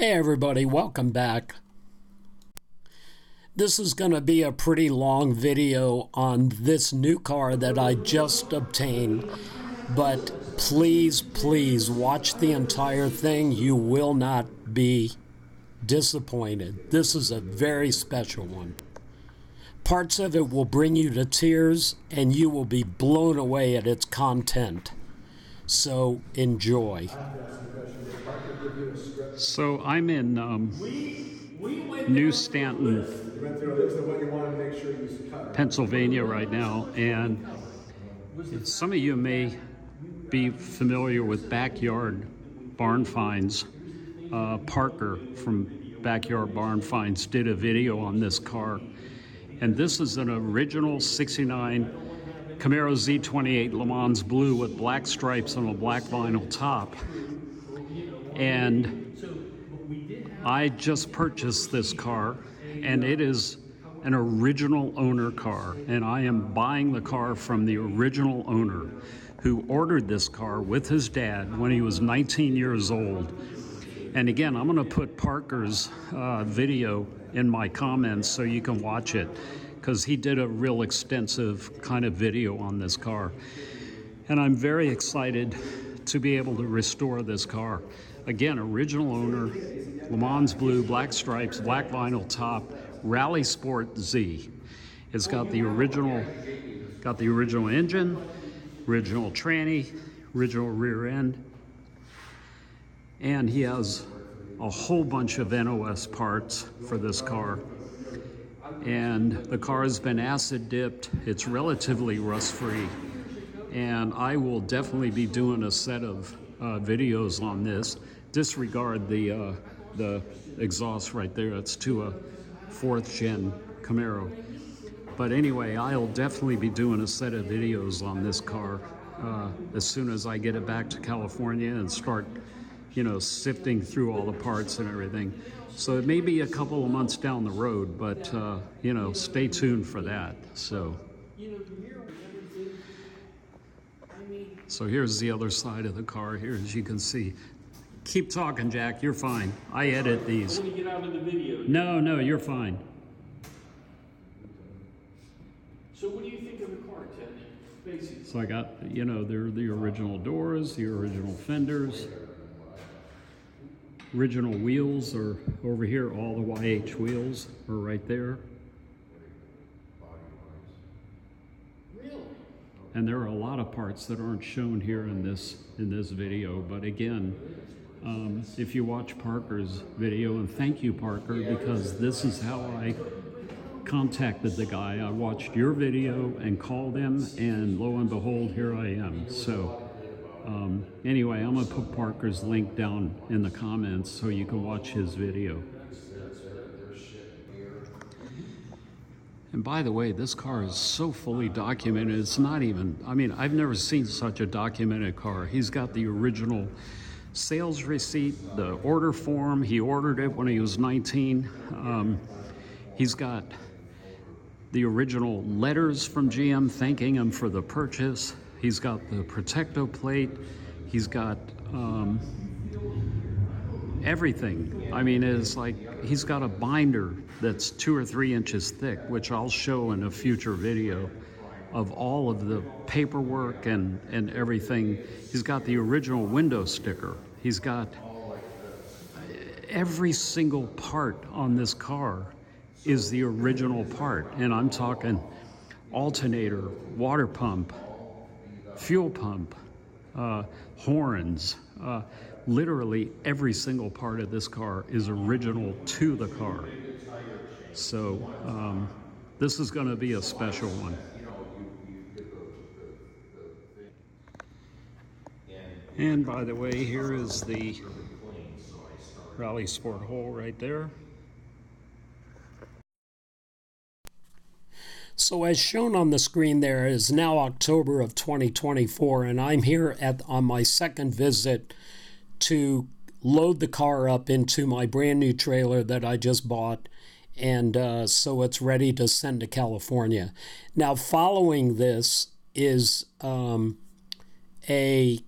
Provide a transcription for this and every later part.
Hey everybody, welcome back. This is going to be a pretty long video on this new car that I just obtained, but please watch the entire thing. You will not be disappointed. This is a very special one. Parts of it will bring you to tears and you will be blown away at its content. So enjoy. So I'm in New Stanton, Pennsylvania right now, and some of you may be familiar with Backyard Barn Finds. Parker from Backyard Barn Finds did a video on this car, and this is an original 69 Camaro Z28 Le Mans Blue with black stripes on a black vinyl top. And I just purchased this car, and it is an original owner car, and I am buying the car from the original owner who ordered this car with his dad when he was 19 years old. And again, I'm going to put Parker's video in my comments so you can watch it, because he did a real extensive kind of video on this car. And I'm very excited to be able to restore this car. Again, original owner, Le Mans Blue, black stripes, black vinyl top, Rally Sport Z. It's got the original engine, original tranny, original rear end, and he has a whole bunch of NOS parts for this car. And the car has been acid dipped. It's relatively rust free. And I will definitely be doing a set of videos on this. Disregard the exhaust right there. It's to a 4th gen Camaro. But anyway, I'll definitely be doing a set of videos on this car as soon as I get it back to California and start sifting through all the parts and everything. So it may be a couple of months down the road, but, stay tuned for that. So here's the other side of the car here, as you can see. Keep talking, Jack. You're fine. I edit these. I want to get out of the video. No, you're fine. So what do you think of the car, Ted? Basically. So I got, they're the original doors, the original fenders. Original wheels are over here. All the YH wheels are right there. Really? And there are a lot of parts that aren't shown here in this video. But again, if you watch Parker's video, and thank you, Parker, because this is how I contacted the guy. I watched your video and called him, and lo and behold, here I am. So. Anyway, I'm going to put Parker's link down in the comments so you can watch his video. And by the way, this car is so fully documented. It's not even, I've never seen such a documented car. He's got the original sales receipt, the order form. He ordered it when he was 19. He's got the original letters from GM thanking him for the purchase. He's got the Protecto plate. He's got everything. It's like he's got a binder that's 2 or 3 inches thick, which I'll show in a future video, of all of the paperwork and everything. He's got the original window sticker. He's got every single part on this car is the original part. And I'm talking alternator, water pump, fuel pump, horns, literally every single part of this car is original to the car. So this is going to be a special one. And by the way, here is the Rally Sport hole right there. So as shown on the screen, there is now October of 2024, and I'm here on my second visit to load the car up into my brand new trailer that I just bought, and so it's ready to send to California. Now, following this is a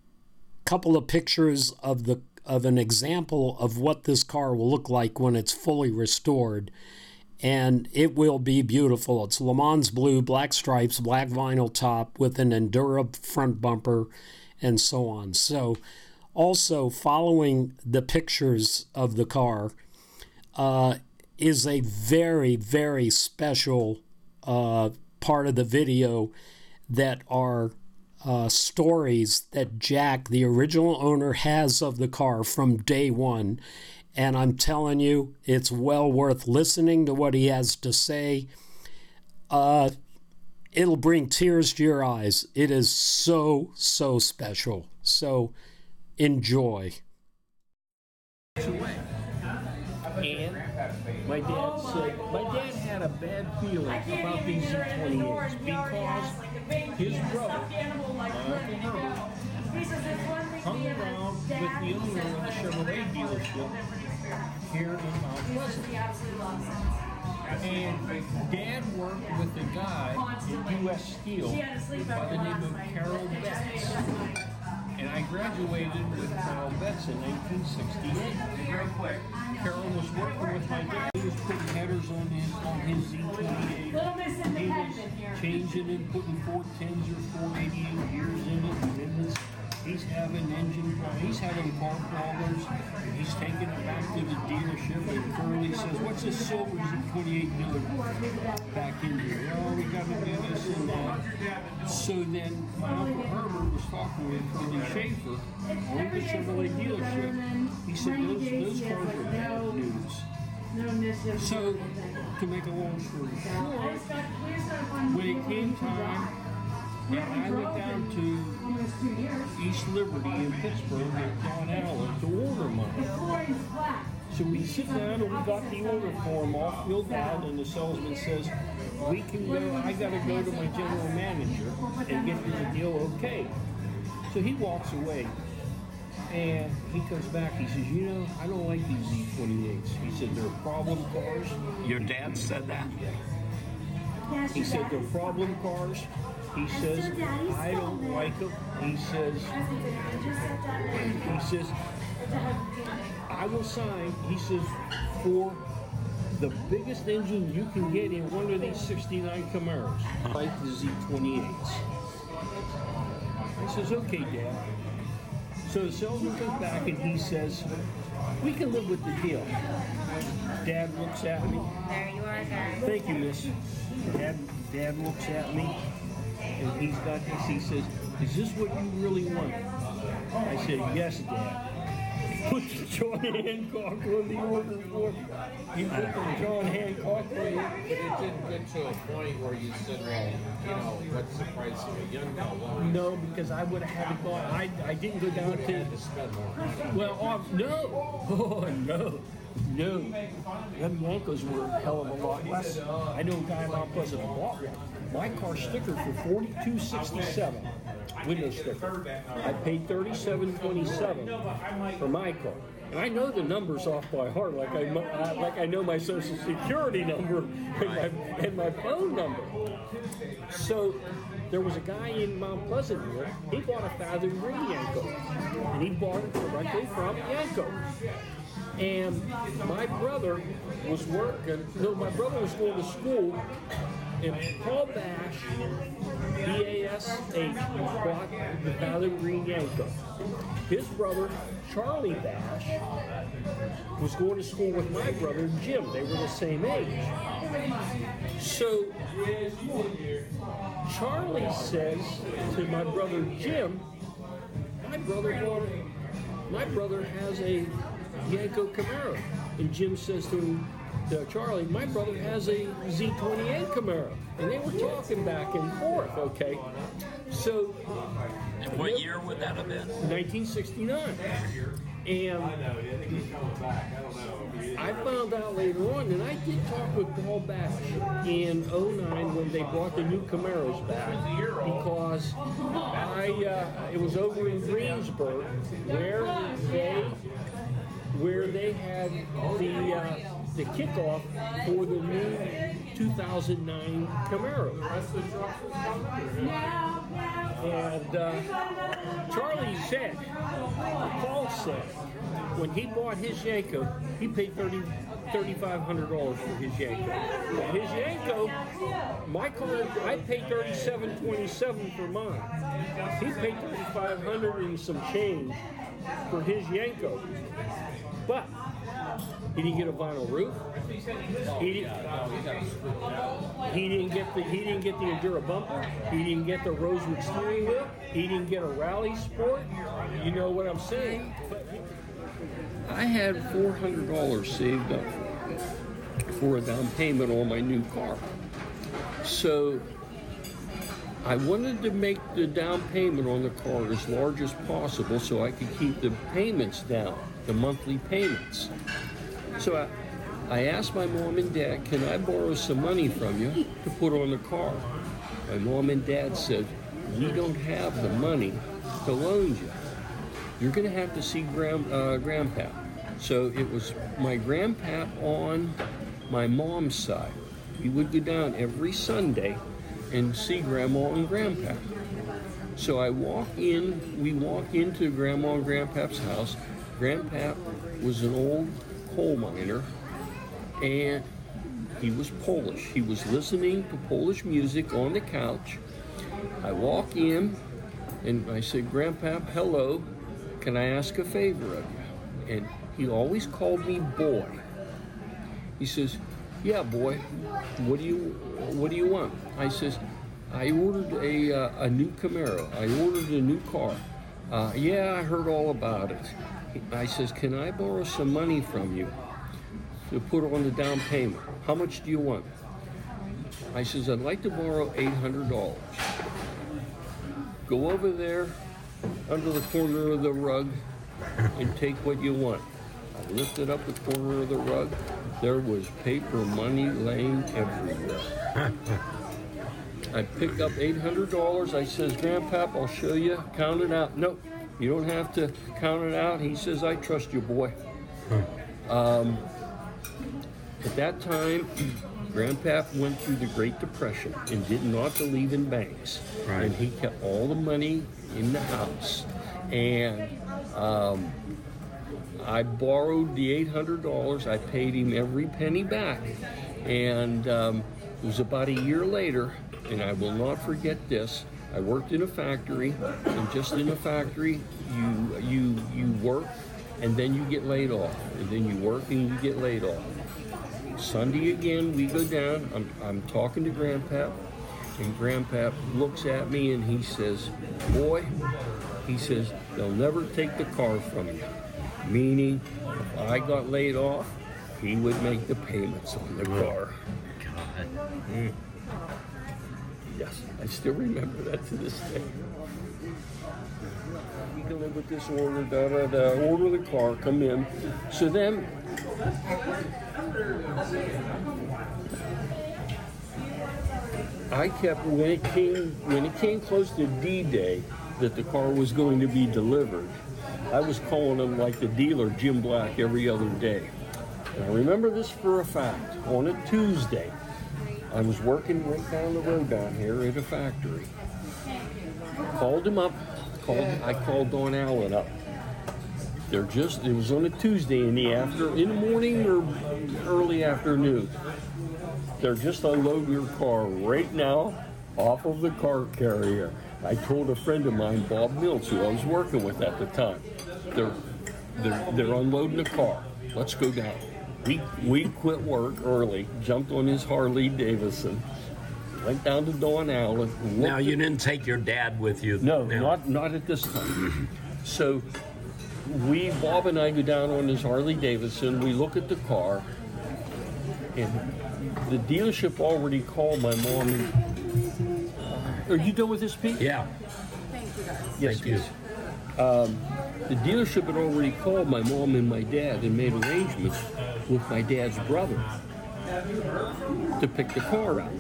couple of pictures of the of an example of what this car will look like when it's fully restored. And it will be beautiful. It's Le Mans Blue, black stripes, black vinyl top with an Endura front bumper and so on. So also following the pictures of the car is a very, very special part of the video that are stories that Jack, the original owner, has of the car from day one. And I'm telling you, it's well worth listening to what he has to say. It'll bring tears to your eyes. It is so, so special. So enjoy. And my dad said, my dad had a bad feeling about these Z28s because his brother, hung around with the owner of the Chevrolet dealership here in Mount Pleasant. And Dad worked with a guy at U.S. Steel by the name of Carol Betts. And I graduated with Carol Betts in 1968. Real quick, Carol was working with my dad. He was putting headers on his Z28. He was changing and putting 410s or 488 gears in it and in this. He's having engine problems, he's having car problems, he's taking it back to the dealership and Curly says, what's this silver Z28 doing back in here? Oh, we got to do this and that. So then my Uncle Herbert was talking with Billy Schaefer at the Chevrolet dealership. He said, those cars are bad news. So, to make a long story short, when it came time, I went down to East Liberty in Pittsburgh with Don Allen to order mine. So we sit down and we got the order form all filled out, and the salesman says, we can go, I gotta go to my general manager and get the deal okay. So he walks away and he comes back, he says, you know, I don't like these Z28s. He said, they're problem cars. Your dad said that? Yeah. He said, they're problem cars. He says, I don't like him. He says, I will sign, he says, for the biggest engine you can get in one of these 69 Camaros, like the Z28s. I says, okay, Dad. So the salesman comes back and he says, we can live with the deal. Dad looks at me. There you are, Dad. Thank you, miss. Dad looks at me. And he's got this, he says, is this what you really want? I said, yes, Dad. Put the John Hancock on the order form. You put the John Hancock on it. But it didn't get to a point where you said, well, you know, what's the price of a Yenko? No, because I would have had to go, I didn't go down to... had to spend more money. Well, no. Oh, no. No. Them Yenkos were a hell of a lot less. I know a guy in Mount Pleasant bought one. My car sticker for $42.67, window sticker. I paid $37.27 for my car, and I know the numbers off by heart, like I know my Social Security number and my phone number. So there was a guy in Mount Pleasant here. He bought a 1,000 ring Yenko, and he bought it directly from Yenko. And my brother was going to school. And Paul Bash, B-A-S-H, bought the Ballard Green Yenko. His brother, Charlie Bash, was going to school with my brother, Jim. They were the same age. So Charlie says to my brother, Jim, my brother has a Yenko Camaro. And Jim says to him, Charlie, my brother has a Z28 Camaro, and they were talking back and forth, okay? So... And what year would that have been? 1969. And I found out later on, and I did talk with Paul Bash in 2009 when they brought the new Camaros back, because it was over in Greensburg where they had the kickoff for the new 2009 Camaro. And Paul said, when he bought his Yenko, he paid $3,500 for his Yenko. And his Yenko, my car, I paid $3,727 for mine. He paid $3,500 and some change for his Yenko. But he didn't get a vinyl roof. He didn't get the Endura bumper. He didn't get the Rosewood steering wheel. He didn't get a rally sport. You know what I'm saying? I had $400 saved up for a down payment on my new car. So I wanted to make the down payment on the car as large as possible so I could keep the payments down, the monthly payments. So I asked my mom and dad, can I borrow some money from you to put on the car? My mom and dad said, we don't have the money to loan you. You're going to have to see Grandpa. So it was my Grandpa on my mom's side. We would go down every Sunday and see Grandma and Grandpa. So we walk into Grandma and Grandpa's house. Grandpa was an old coal miner, and he was Polish. He was listening to Polish music on the couch. I walk in, and I said, Grandpa, hello, can I ask a favor of you? And he always called me boy. He says, yeah, boy, what do you want? I says, I ordered a new Camaro. I ordered a new car. Yeah, I heard all about it. I says, can I borrow some money from you to put on the down payment? How much do you want? I says, I'd like to borrow $800. Go over there under the corner of the rug and take what you want. I lifted up the corner of the rug. There was paper money laying everywhere. I picked up $800. I says, Grandpap, I'll show you. Count it out. No, you don't have to count it out. He says, I trust you, boy. At that time, Grandpap went through the Great Depression and did not believe in banks. Right. And he kept all the money in the house. And I borrowed the $800. I paid him every penny back. And it was about a year later. And I will not forget this. I worked in a factory, and just in a factory, you work, and then you get laid off, and then you work and you get laid off. Sunday again, we go down. I'm talking to Grandpap, and Grandpap looks at me and he says, "Boy," he says, "they'll never take the car from you." Meaning, if I got laid off, he would make the payments on the car. God. Mm. Yes, I still remember that to this day. We delivered this order, order the car, come in. So then, I kept, when it came close to D-Day, that the car was going to be delivered, I was calling him like the dealer, Jim Black, every other day. And I remember this for a fact, on a Tuesday, I was working right down the road down here at a factory. I called Don Allen up. It was on a Tuesday in the morning or early afternoon. They're just unloading your car right now off of the car carrier. I told a friend of mine, Bob Mills, who I was working with at the time, they're unloading the car. Let's go down. We quit work early, jumped on his Harley Davidson, went down to Don Allen. Now, you didn't take your dad with you? No, not at this time. So Bob and I go down on his Harley Davidson. We look at the car, and the dealership already called my mom. Are you done with this, Pete? Yeah. Thank you, guys. Yes, please. The dealership had already called my mom and my dad and made arrangements with my dad's brother to pick the car up.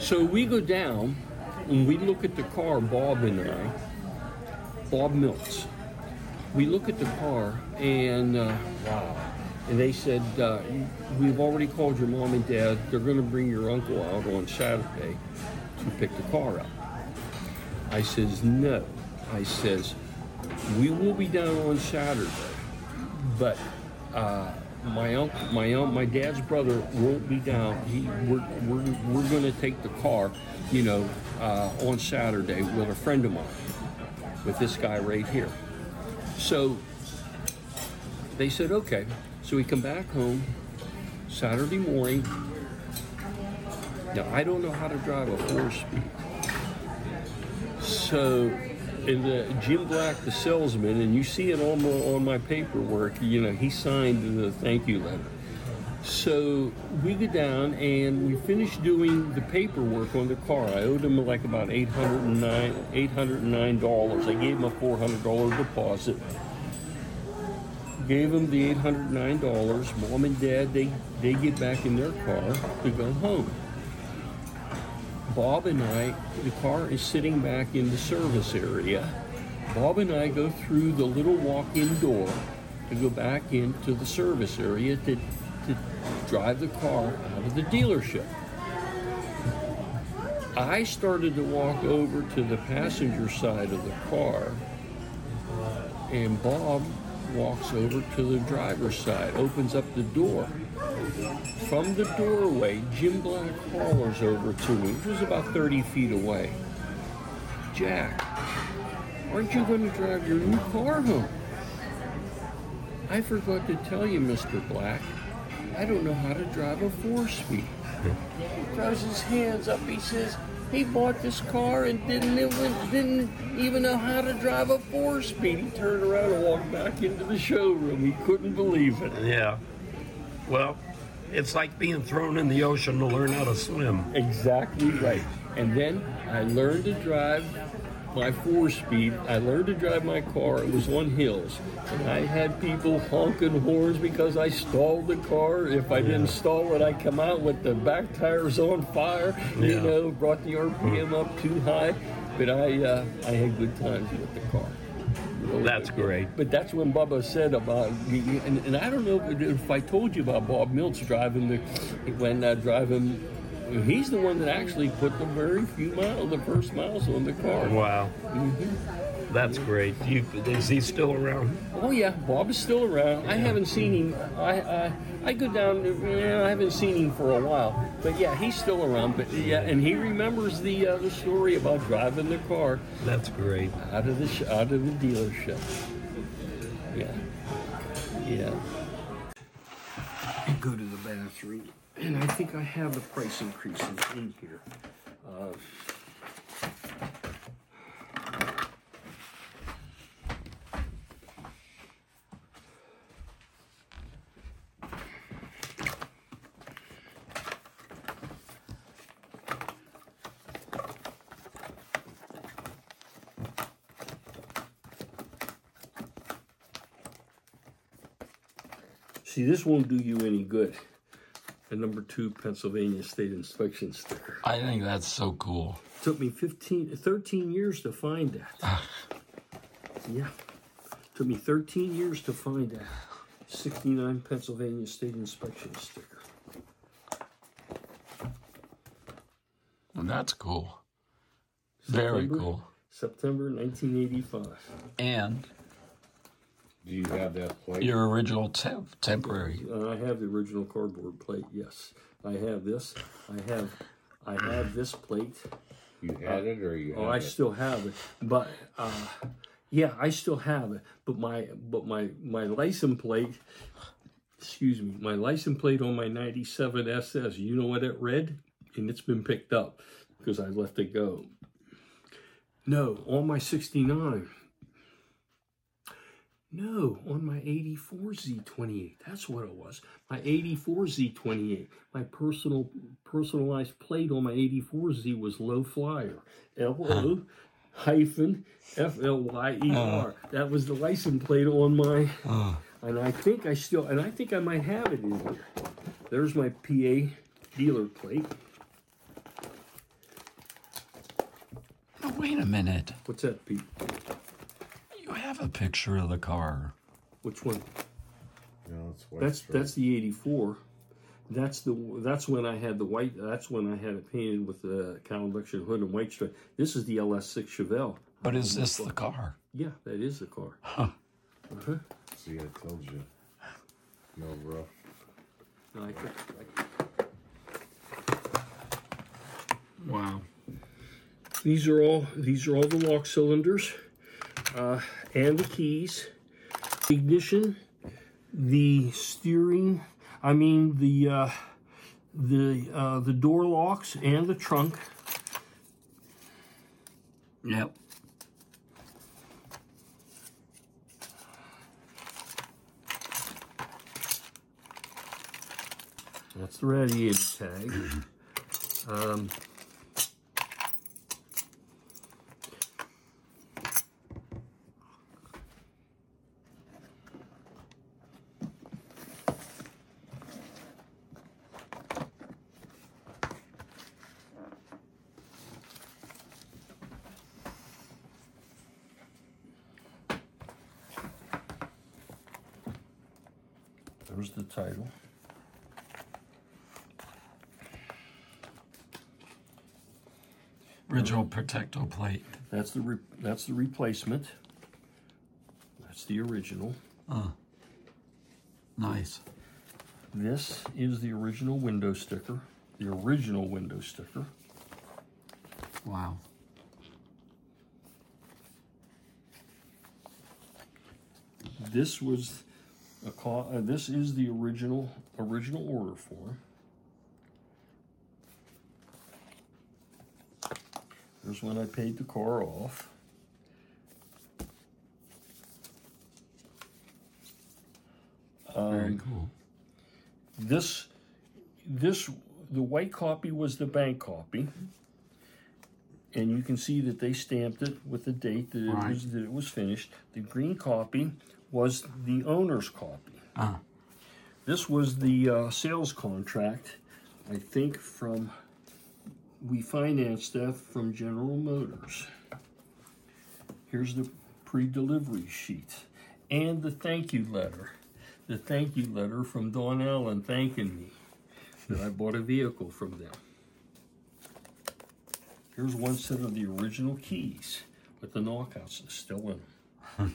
So we go down and we look at the car, Bob and I, Bob Mills. We look at the car and and they said, we've already called your mom and dad. They're going to bring your uncle out on Saturday to pick the car up. I says, no. I says, we will be down on Saturday, but my dad's brother won't be down. We're going to take the car, you know, on Saturday with a friend of mine, with this guy right here. So they said, okay. So we come back home Saturday morning. Now, I don't know how to drive a 4-speed. So, and Jim Black, the salesman, and you see it on my paperwork, you know, he signed the thank you letter. So we go down and we finish doing the paperwork on the car. I owed him like about $809. I gave him a $400 deposit. Gave him the $809. Mom and Dad, they get back in their car to go home. Bob and I, the car is sitting back in the service area. Bob and I go through the little walk-in door to go back into the service area to drive the car out of the dealership. I started to walk over to the passenger side of the car, and Bob walks over to the driver's side, opens up the door. From the doorway, Jim Black hollers over to me, which was about 30 feet away. Jack, aren't you going to drive your new car home? I forgot to tell you, Mr. Black, I don't know how to drive a 4-speed. He throws his hands up, he says, he bought this car and didn't even know how to drive a 4-speed. He turned around and walked back into the showroom. He couldn't believe it. Yeah. Well, it's like being thrown in the ocean to learn how to swim. Exactly right. And then I learned to drive my 4-speed. I learned to drive my car. It was on hills. And I had people honking horns because I stalled the car. If I didn't stall it, I'd come out with the back tires on fire, you know, brought the RPM up too high. But I had good times with the car. That's great. But that's when Bubba said about me, and I don't know if I told you about Bob Miltz driving when he's the one that actually put the first miles on the car. Wow. Mm-hmm. That's great. Is he still around? Oh yeah, Bob is still around. Yeah. I haven't seen him. I go down. I haven't seen him for a while. But yeah, he's still around. But yeah, and he remembers the story about driving the car. That's great. Out of the dealership. Yeah. Yeah. I go to the bathroom. And I think I have the price increases in here. See, this won't do you any good. The number 2 Pennsylvania State Inspection sticker. I think that's so cool. It took me 13 years to find that. Yeah. It took me 13 years to find that 69 Pennsylvania State Inspection sticker. Well, that's cool. Very cool. September 1985. And do you have that plate? Your original temporary. I have the original cardboard plate. Yes, I have this. I have this plate. You had it, or you? I still have it, but yeah, I still have it. But my license plate. Excuse me, my license plate on my '97 SS. You know what it read, and it's been picked up because I left it go. No, on my '69. No, on my 84 Z28. That's what it was. My 84 Z28. My personalized plate on my 84 Z was Low Flyer. LO-FLYER. That was the license plate on my. And I think I might have it in here. There's my PA dealer plate. Oh, wait a minute. What's that, Pete? I have a picture of the car. Which one? No, it's white. That's the 84. That's when I had the white. That's when I had it painted with the convection hood and white stripe. This is the LS6 Chevelle. But is this the car? Yeah, that is the car. Huh. Uh-huh. See, I told you. No, bro. No, wow. These are all the lock cylinders, and the keys, ignition, the steering. I mean the door locks and the trunk. Yep. That's the radiator tag. There's the title. Original Protecto plate. That's the replacement. That's the original. Nice. This is the original window sticker. The original window sticker. Wow. This was a this is the original order form. There's when I paid the car off. Very cool. The white copy was the bank copy, and you can see that they stamped it with the date that it was finished. The green copy was the owner's copy. This was the sales contract, I think, from. We financed that from General Motors. Here's the pre-delivery sheet and the thank you letter. The thank you letter from Don Allen thanking me that I bought a vehicle from them. Here's one set of the original keys with the knockouts still in them from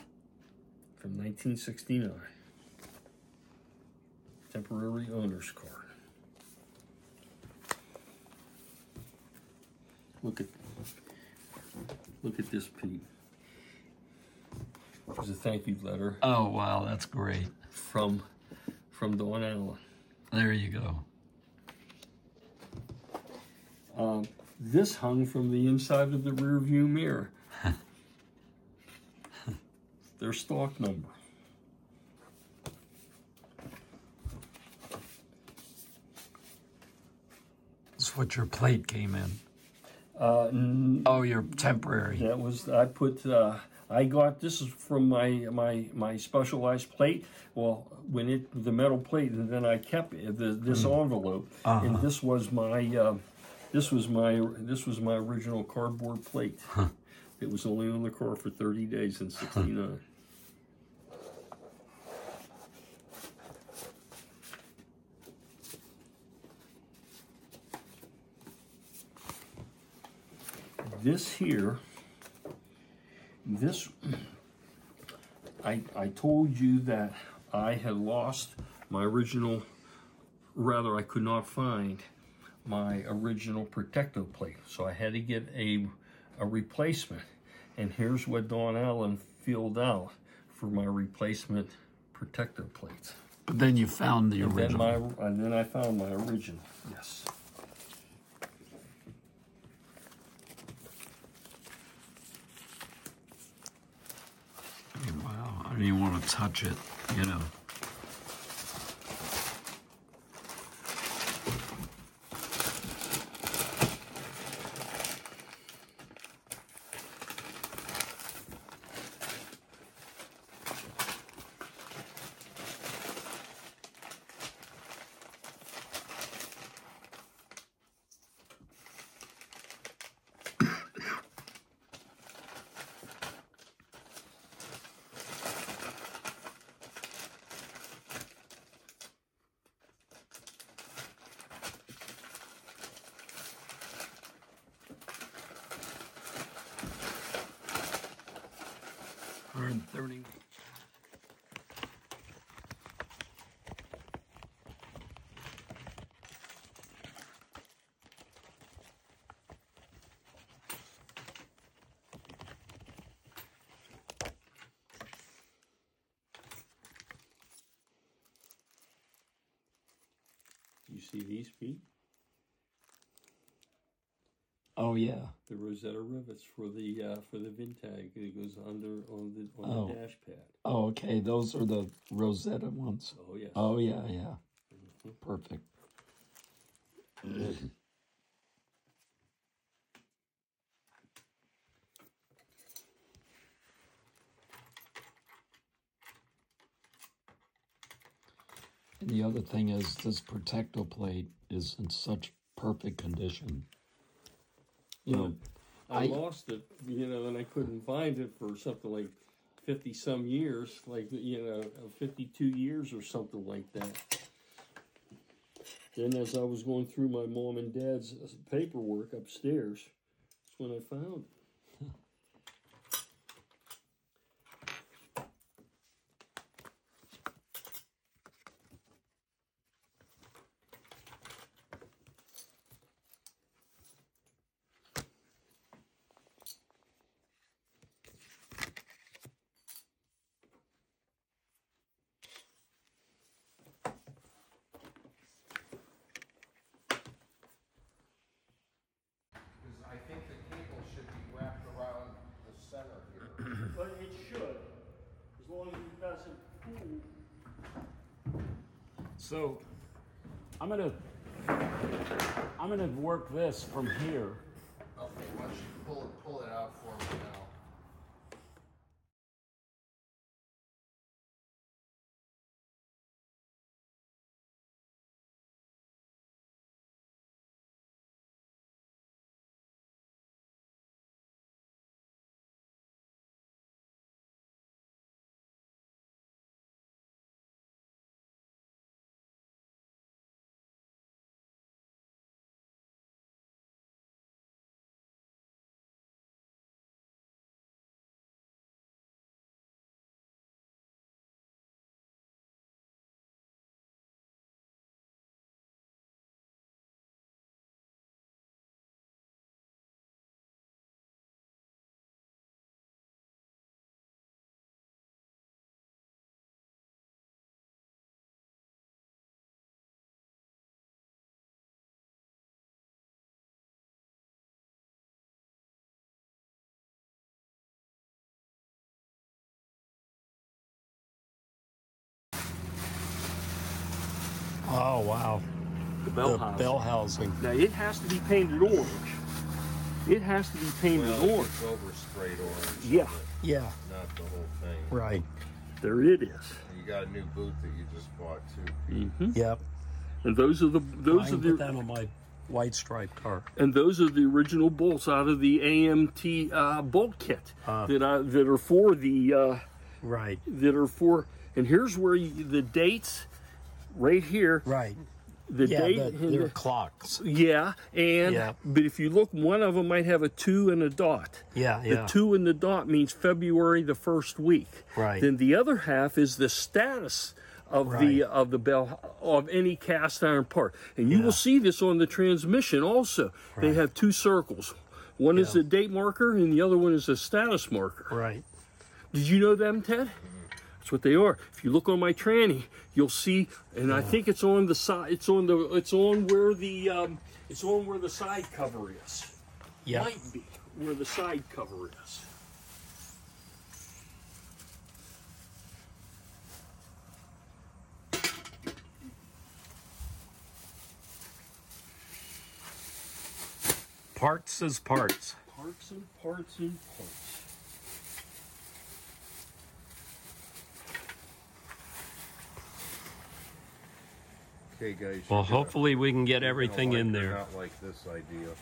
1969. Temporary owner's card. Look at this, Pete. There's a thank you letter. Oh wow, that's great. From Don Allen. There you go. This hung from the inside of the rearview mirror. Their stock number. That's what your plate came in. You're temporary. That was I got this from my Specialized plate. Well, when the metal plate, and then I kept this envelope, and this was my original cardboard plate. It was only on the car for 30 days in '69. This here, I told you that I had lost my original, I could not find my original Protecto plate. So I had to get a replacement. And here's what Don Allen filled out for my replacement Protecto plates. But then you found the original. And then I found my original, yes. I didn't want to touch it, you know. You see these feet? Oh yeah, the Rosetta rivets for the Vintag. It goes under on the dash pad. Oh, okay, those are the Rosetta ones. Oh yeah. Oh yeah, yeah. Mm-hmm. Perfect. And the other thing is, this Protecto plate is in such perfect condition. You know, I lost it, you know, and I couldn't find it for something like 50 some years, like, you know, 52 years or something like that. Then as I was going through my mom and dad's paperwork upstairs, that's when I found it. So I'm gonna work this from here. Okay, why don't you pull it out for me now? Oh, wow. The bell housing. Now, it has to be painted orange. It has to be painted orange. It's oversprayed orange. Yeah. Yeah. Not the whole thing. Right. There it is. And you got a new boot that you just bought, too. Mm-hmm. Yep. And those are the... I put that on my white stripe car. And those are the original bolts out of the AMT bolt kit that are for the... right. That are for... And here's where the dates... Right here, right. The clocks. Yeah, and but if you look, one of them might have a 2 and a dot. Yeah, yeah. The 2 and the dot means February the first week. Right. Then the other half is the status of the bell of any cast iron part, and you will see this on the transmission also. Right. They have two circles. One is the date marker, and the other one is the status marker. Right. Did you know them, Ted? What they are. If you look on my tranny, you'll see, and I think it's on the side. It's on where the side cover is. Yeah, might be where the side cover is. Parts is parts. Parts and parts and parts. Okay, guys. Well, hopefully we can get everything in there. Not like this idea.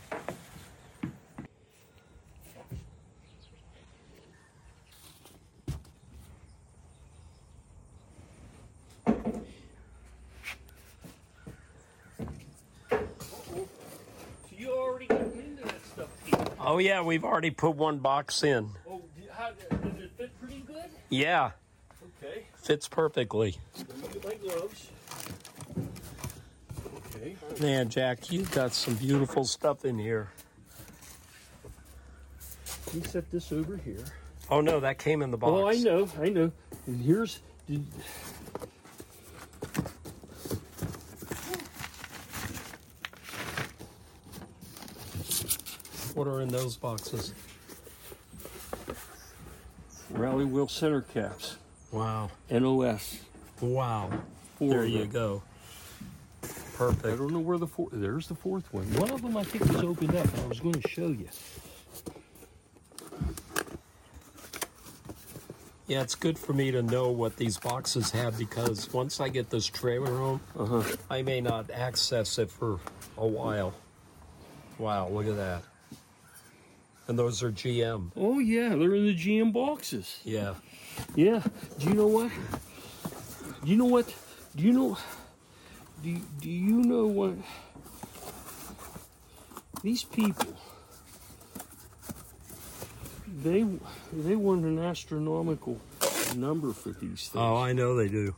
So you already got into that stuff, Pete? Oh yeah, we've already put one box in. Oh, does it fit pretty good? Yeah. Okay. Fits perfectly. Let me get my gloves. Man, Jack, you've got some beautiful stuff in here. Can you set this over here? Oh, no, that came in the box. Oh, I know. And here's... what are in those boxes? Rally wheel center caps. Wow. NOS. Wow. There you go. Perfect. I don't know where the fourth... There's the fourth one. One of them I think was opened up. I was going to show you. Yeah, it's good for me to know what these boxes have, because once I get this trailer home, I may not access it for a while. Wow, look at that. And those are GM. Oh, yeah, they're in the GM boxes. Yeah. Yeah. Do you know what? Do you know what? Do you know... Do you know what? These people, they want an astronomical number for these things. Oh, I know they do.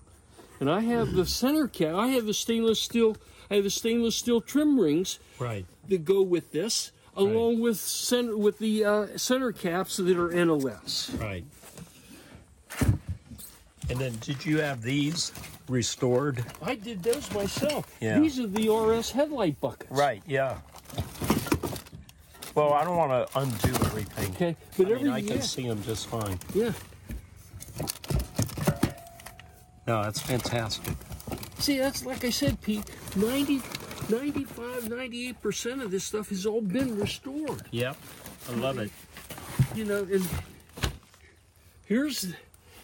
And I have the center cap. I have the stainless steel. I have the stainless steel trim rings. Right. That go with this, along with the center caps that are NOS. Right. And then, did you have these restored? I did those myself. Yeah. These are the RS headlight buckets. Right, yeah. Well, I don't want to undo everything. Okay, but I can see them just fine. Yeah. No, that's fantastic. See, that's like I said, Pete, 90, 95, 98% of this stuff has all been restored. Yep, I love it. You know, and here's...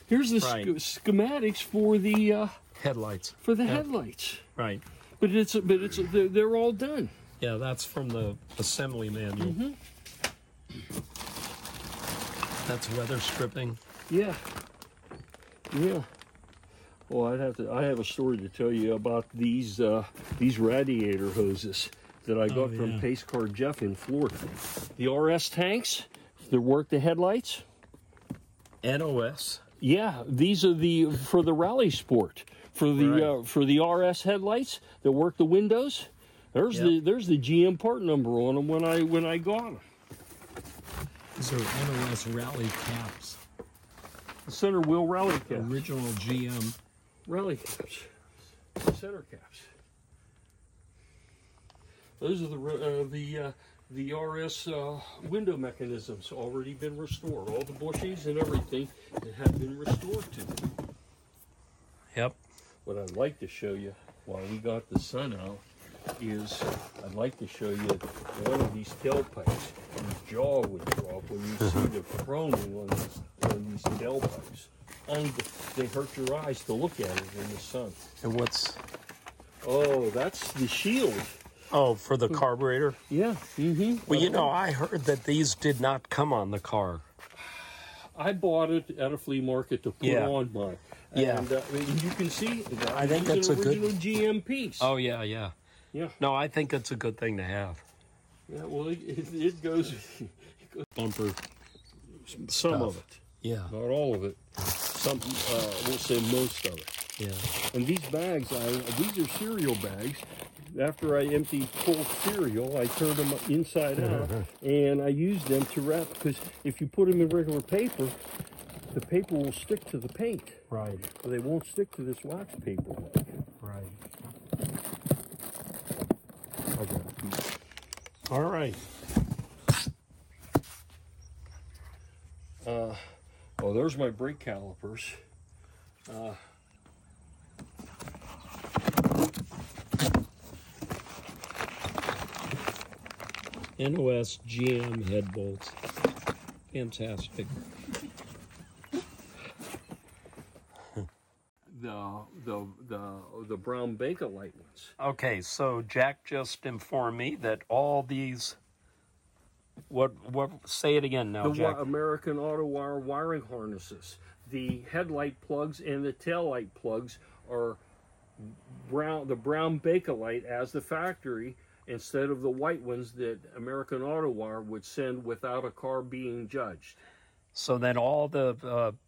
Here's the schematics for the headlights. For the headlights. Right. But they're all done. Yeah, that's from the assembly manual. Mm-hmm. That's weather stripping. Yeah. Yeah. Well, I have a story to tell you about these radiator hoses that I got from Pace Car Jeff in Florida. The RS tanks that work the headlights. NOS. Yeah, these are for the rally sport, for the RS headlights that work the windows. There's the GM part number on them when I got them. These are NOS rally caps. Center wheel rally caps. Original GM rally caps. Center caps. Those are the RS window mechanisms already been restored. All the bushies and everything that have been restored to them. Yep. What I'd like to show you while we got the sun out is I'd like to show you one of these tailpipes. Your jaw would drop when you see the chromium on these tailpipes. And they hurt your eyes to look at it in the sun. And what's... Oh, that's the shield. Oh, for the carburetor? Yeah. Mm-hmm. Well, you know, I heard that these did not come on the car. I bought it at a flea market to put on mine. Yeah. And you can see that I think that's an original GM piece. Oh, yeah. No, I think that's a good thing to have. Yeah, well, it goes... bumper. Some of it. Yeah. Not all of it. Some, we'll say most of it. Yeah. And these bags, these are cereal bags. After I emptied cold cereal, I turned them inside out, and I used them to wrap, because if you put them in regular paper, the paper will stick to the paint. Right. But they won't stick to this wax paper. Right. Okay. All right. There's my brake calipers. NOS GM head bolts. Fantastic. The brown Bakelite ones. Okay, so Jack just informed me that all these... What? Say it again now, Jack. The American AutoWire wiring harnesses. The headlight plugs and the taillight plugs are brown. The brown Bakelite as the factory... instead of the white ones that American AutoWire would send without a car being judged. So then all the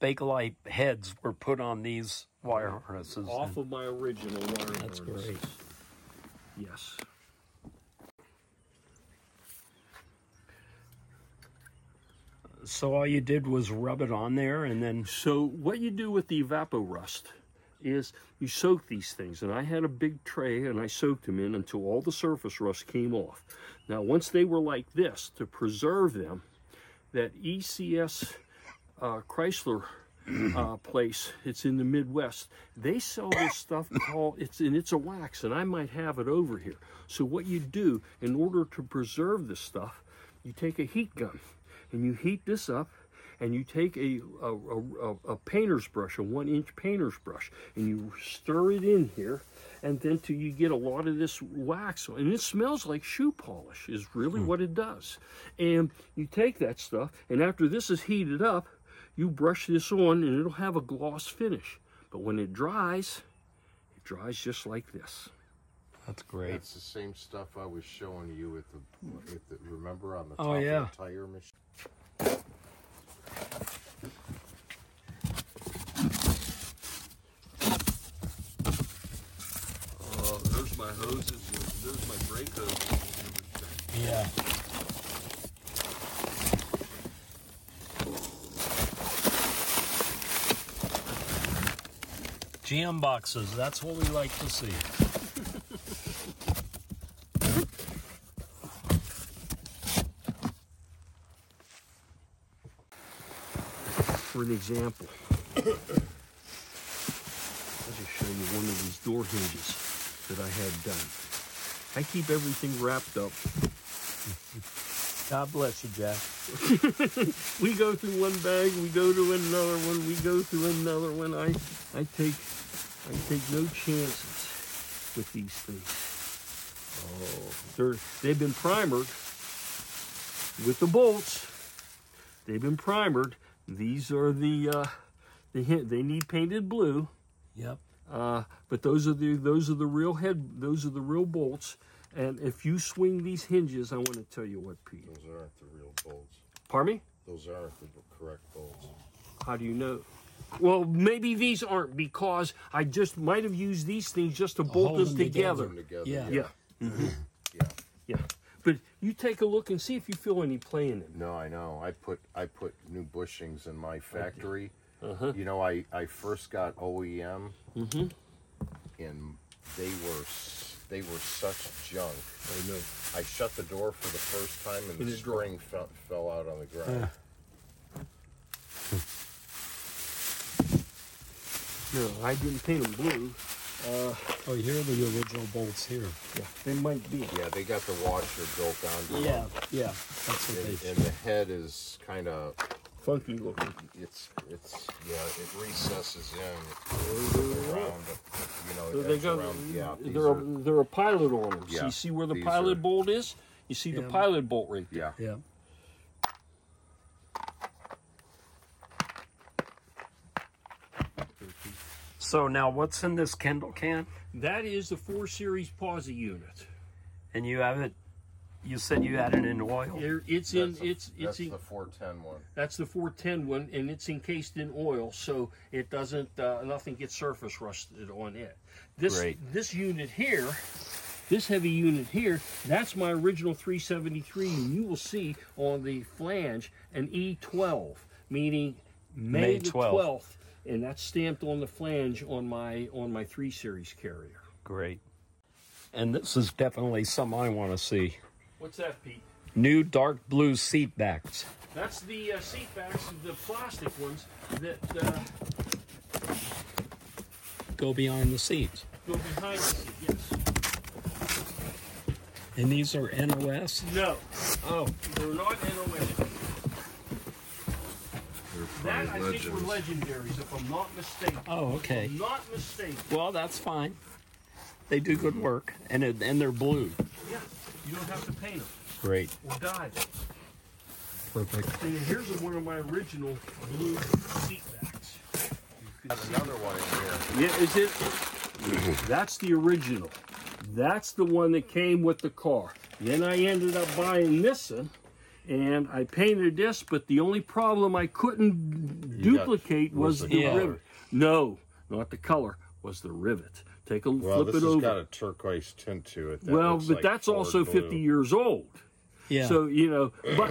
Bakelite heads were put on these wire harnesses. Off of my original wire harnesses. That's great. Yes. So all you did was rub it on there and then... So what you do with the Evapo-Rust is you soak these things. And I had a big tray and I soaked them in until all the surface rust came off. Now, once they were like this, to preserve them, that ECS Chrysler place, it's in the Midwest, they sell this stuff called, it's a wax, and I might have it over here. So what you do, in order to preserve this stuff, you take a heat gun and you heat this up, and you take a painter's brush, a 1-inch painter's brush, and you stir it in here, and then till you get a lot of this wax. And it smells like shoe polish is really what it does. And you take that stuff, and after this is heated up, you brush this on, and it'll have a gloss finish. But when it dries just like this. That's great. That's the same stuff I was showing you at the remember, on the top of the tire machine. My hoses, there's my brake hoses. Yeah. Jam boxes, that's what we like to see. For an example, I'll just show you one of these door hinges that I had done. I keep everything wrapped up. God bless you, Jack. We go through one bag, we go to another one, we go through another one. I take no chances with these things. Oh, they've been primered with the bolts. They've been primered. These are they need painted blue. Yep. But those are the real head, those are the real bolts. And if you swing these hinges, I want to tell you what, Pete. Those aren't the real bolts. Pardon me? Those aren't the correct bolts. How do you know? Well, maybe these aren't, because I just might have used these things just to bolt them together. Yeah. Mm-hmm. Yeah. But you take a look and see if you feel any play in it. No, I know. I put new bushings in my factory. Okay. Uh-huh. You know, I first got OEM, and they were such junk. I know. I shut the door for the first time, and the spring fell out on the ground. No, I didn't paint them blue. Here are the original bolts here. Yeah, they might be. Yeah, they got the washer built onto them. Yeah, that's what they did. And the head is kind of funky looking. It recesses in around. So they got around, they're a pilot on them. Yeah, so you see where the pilot bolt is? You see the pilot bolt right there. Yeah. So now what's in this Kendall can? That is the 4 Series Posi unit. And you have it. You said you had it in oil. That's the 410 one. That's the 410 one, and it's encased in oil, so it doesn't. Nothing gets surface rusted on it. This unit here, this heavy unit here, that's my original 373, and you will see on the flange an E12, meaning May the 12th, and that's stamped on the flange on my 3 Series carrier. Great. And this is definitely something I want to see. What's that, Pete? New dark blue seat backs. That's the seat backs, the plastic ones that go behind the seat. Go behind the seat, yes. And these are NOS? No. Oh. They're not NOS. That, I think, were legendaries, if I'm not mistaken. Oh, okay. Not mistaken. Well, that's fine. They do good work, and they're blue. Yeah. You don't have to paint them. Great. Or dye them. Perfect. And here's one of my original blue seat backs. That's another one in here. Yeah, is it? That's the original. That's the one that came with the car. Then I ended up buying this one, and I painted this, but the only problem I couldn't duplicate was the rivet. No, not the color, was the rivet. Take a flip it over. Well, this has got a turquoise tint to it. Well, but like that's also blue. 50 years old. Yeah. So, you know, but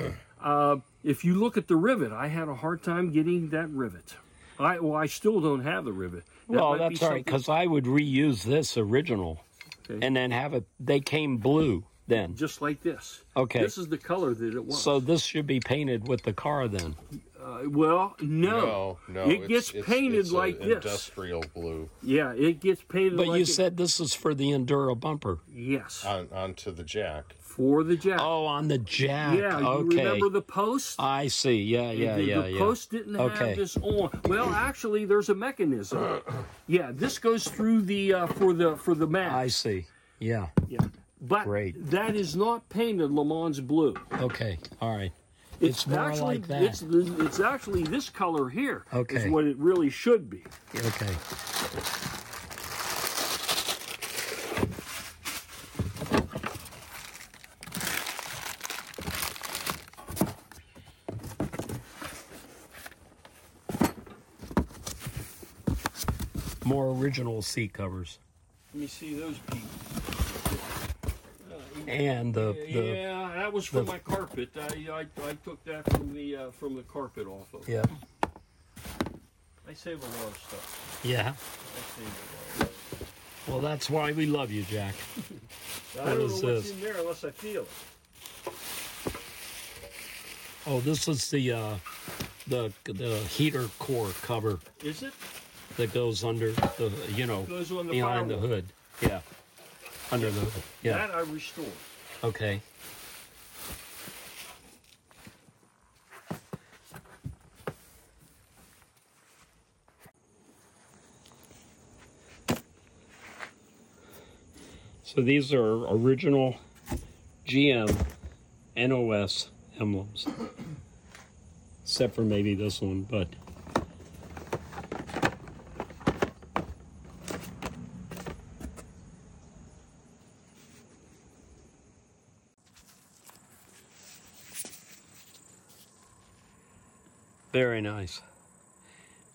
if you look at the rivet, I had a hard time getting that rivet. I still don't have the rivet. Well, that's all right, because I would reuse this original, okay, and then have it. They came blue then. Just like this. Okay. This is the color that it was. So this should be painted with the car then. Well, no. It gets painted like this. Industrial blue. Yeah, it gets painted like this. But you said this is for the Endura bumper. Yes. Onto the jack. For the jack. Oh, on the jack. Yeah, okay. You remember the post? I see, yeah. The post didn't have this on. Well, actually, there's a mechanism. Yeah, this goes through the, for the mat. I see, yeah. But that is not painted Le Mans Blue. Okay, all right. It's more actually, like that. It's actually this color here is what it really should be. Okay. More original seat covers. Let me see those people. And the that was from my carpet. I took that from the carpet off of. Yeah. I save a lot of stuff. Yeah. I save a lot of stuff. Well, that's why we love you, Jack. I don't know what's in there unless I feel it. Oh, this is the heater core cover. Is it? That goes under the goes on the behind the hood. Yeah. Under the hood. Yeah. That I restored. Okay. So these are original GM NOS emblems. Except for maybe this one, but very nice.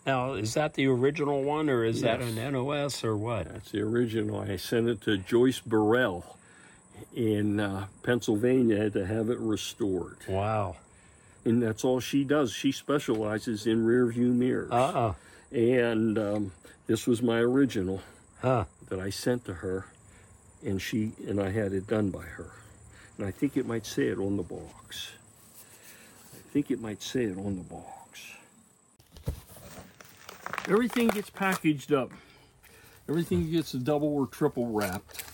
Now, is that the original one, or is that an NOS, or what? That's the original. I sent it to Joyce Burrell in Pennsylvania to have it restored. Wow. And that's all she does. She specializes in rear-view mirrors. Uh-uh. And this was my original that I sent to her, and I had it done by her. And I think it might say it on the box. Everything gets packaged up. Everything gets a double or triple wrapped.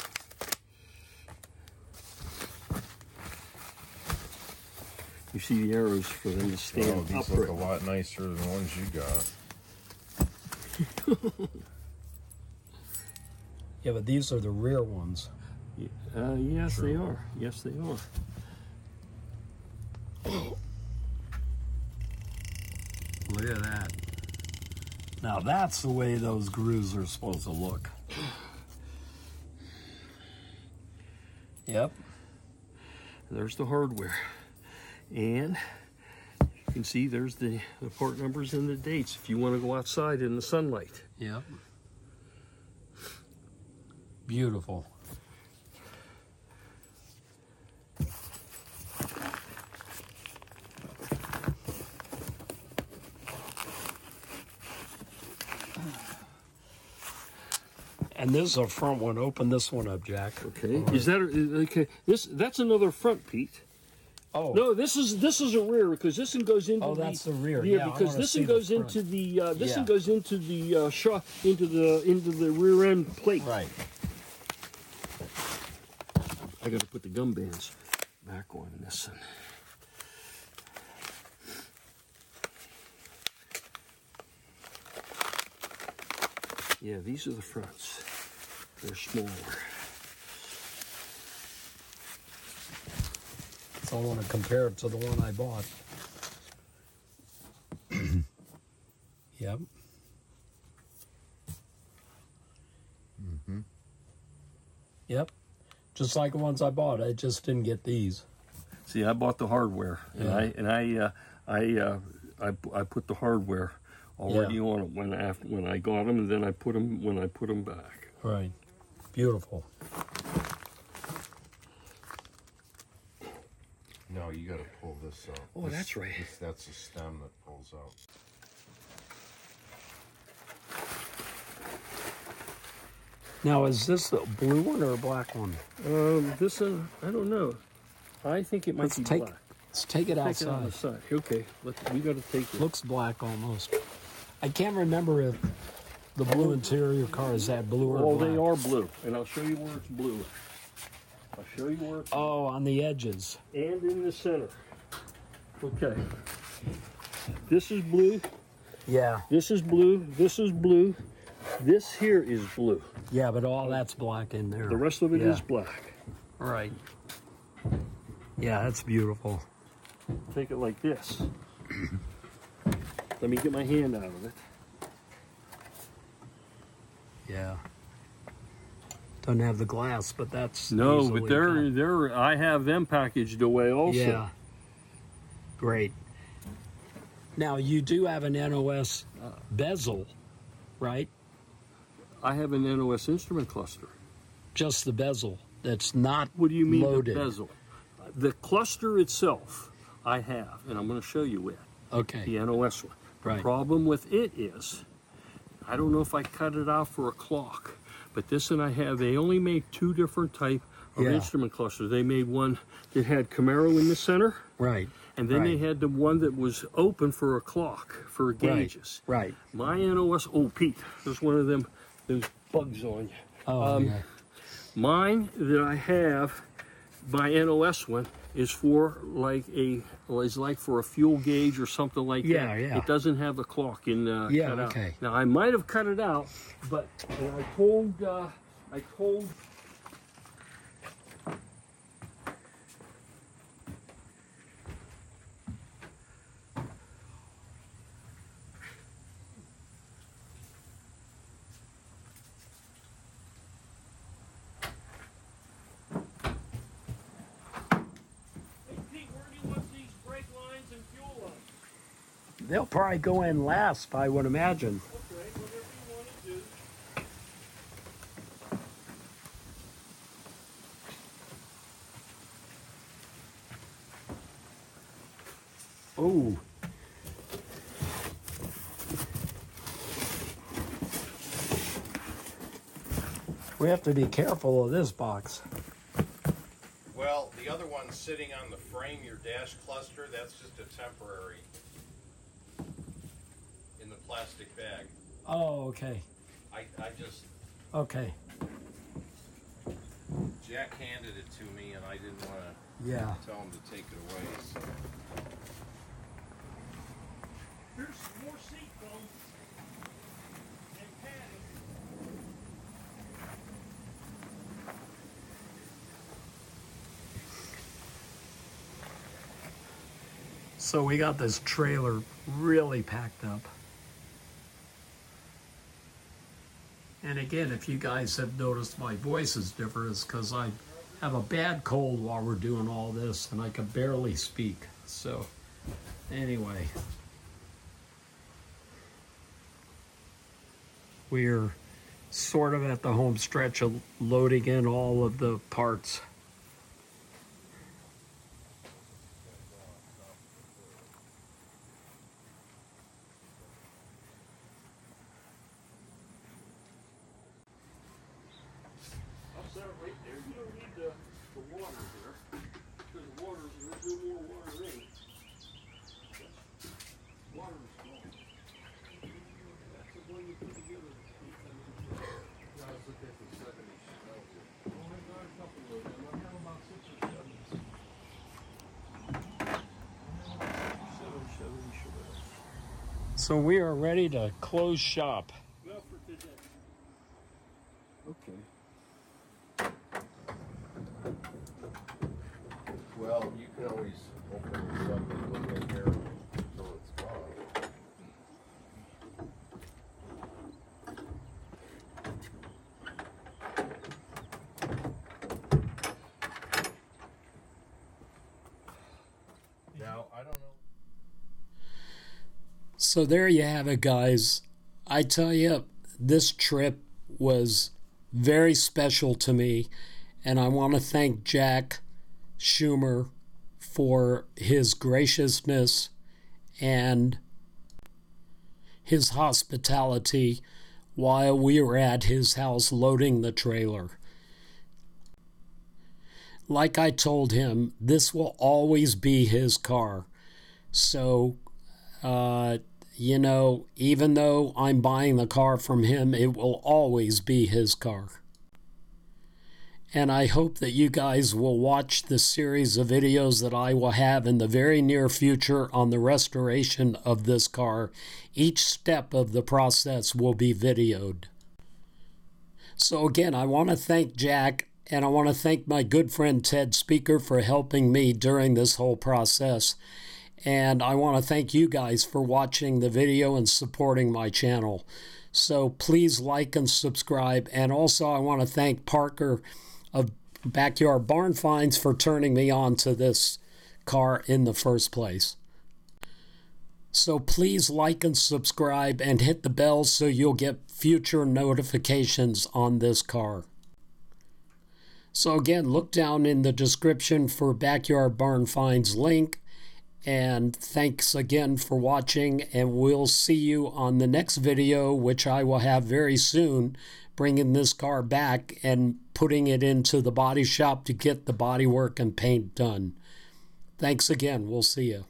You see the arrows for them to stand upright. These look a lot nicer than the ones you got. Yeah, but these are the rear ones. Yes, true. They are. Yes, they are. Look at that. Now that's the way those grooves are supposed to look. Yep. There's the hardware. And you can see there's the part numbers and the dates if you want to go outside in the sunlight. Yep. Beautiful. And this is a front one. Open this one up, Jack. Okay. Right. Is that okay? That's another front, Pete. Oh no, this is a rear because this one goes into. Oh, that's the rear. Yeah, because this one goes into the one goes into the into the rear end plate. Right. I got to put the gum bands back on this one. Yeah, these are the fronts. They're smaller. So I want to compare it to the one I bought. Yep. Mm-hmm. Yep. Just like the ones I bought. I just didn't get these. See, I bought the hardware, and I put the hardware already on them when I got them, and then I put them when I put them back. Right. Beautiful. No, you got to pull this out. Oh, that's right. That's a stem that pulls out. Now, is this a blue one or a black one? This is, I don't know. I think it might be black. Let's take it outside. Take it on the side. Okay, we got to take it. Looks black almost. I can't remember if the blue interior car is that blue or black. Oh, they are blue, and I'll show you where it's blue. I'll show you where it's blue. Oh, on the edges. And in the center. Okay. This is blue. Yeah. This is blue. This is blue. This here is blue. Yeah, but all that's black in there. The rest of it is black. Right. Yeah, that's beautiful. Take it like this. Let me get my hand out of it. Yeah. Doesn't have the glass, but that's no. But they're I have them packaged away also. Yeah. Great. Now you do have an NOS bezel, right? I have an NOS instrument cluster. Just the bezel. That's not loaded. What do you mean the bezel? The cluster itself, I have, and I'm going to show you it. Okay. The NOS one. Right. The problem with it is, I don't know if I cut it out for a clock, but this and I have, they only make two different type of instrument clusters. They made one that had Camaro in the center. Right. And then they had the one that was open for a clock, for gauges. Right. My NOS, oh, Pete, there's one of them, those bugs on you. Oh, yeah. Mine that I have, my NOS one is for like a fuel gauge or something like that. Yeah. It doesn't have the clock in cut out. Okay. Now I might have cut it out, but I told they'll probably go in last, I would imagine. Okay, whatever you want to do. Oh. We have to be careful of this box. Well, the other one sitting on the frame, your dash cluster, that's just a temporary in the plastic bag. Oh, okay. I just... Okay. Jack handed it to me, and I didn't want to tell him to take it away, so... Here's more seat foam and padding. So we got this trailer really packed up. And again, if you guys have noticed my voice is different, it's because I have a bad cold while we're doing all this, and I can barely speak. So, anyway. We're sort of at the home stretch of loading in all of the parts. So we are ready to close shop. Well, for today. Okay. Well, you can always open this up and look in there until it's gone. Now, I don't know. So there you have it, guys. I tell you, this trip was very special to me, and I want to thank Jack Schumer for his graciousness and his hospitality while we were at his house loading the trailer. Like I told him, this will always be his car. So, you know, even though I'm buying the car from him, it will always be his car. And I hope that you guys will watch the series of videos that I will have in the very near future on the restoration of this car. Each step of the process will be videoed. So again, I want to thank Jack, and I want to thank my good friend Ted Speaker for helping me during this whole process. And I want to thank you guys for watching the video and supporting my channel. So please like and subscribe. And also I want to thank Parker of Backyard Barn Finds for turning me on to this car in the first place. So please like and subscribe and hit the bell so you'll get future notifications on this car. So again, look down in the description for Backyard Barn Finds link. And thanks again for watching, and we'll see you on the next video, which I will have very soon, bringing this car back and putting it into the body shop to get the bodywork and paint done. Thanks again. We'll see you.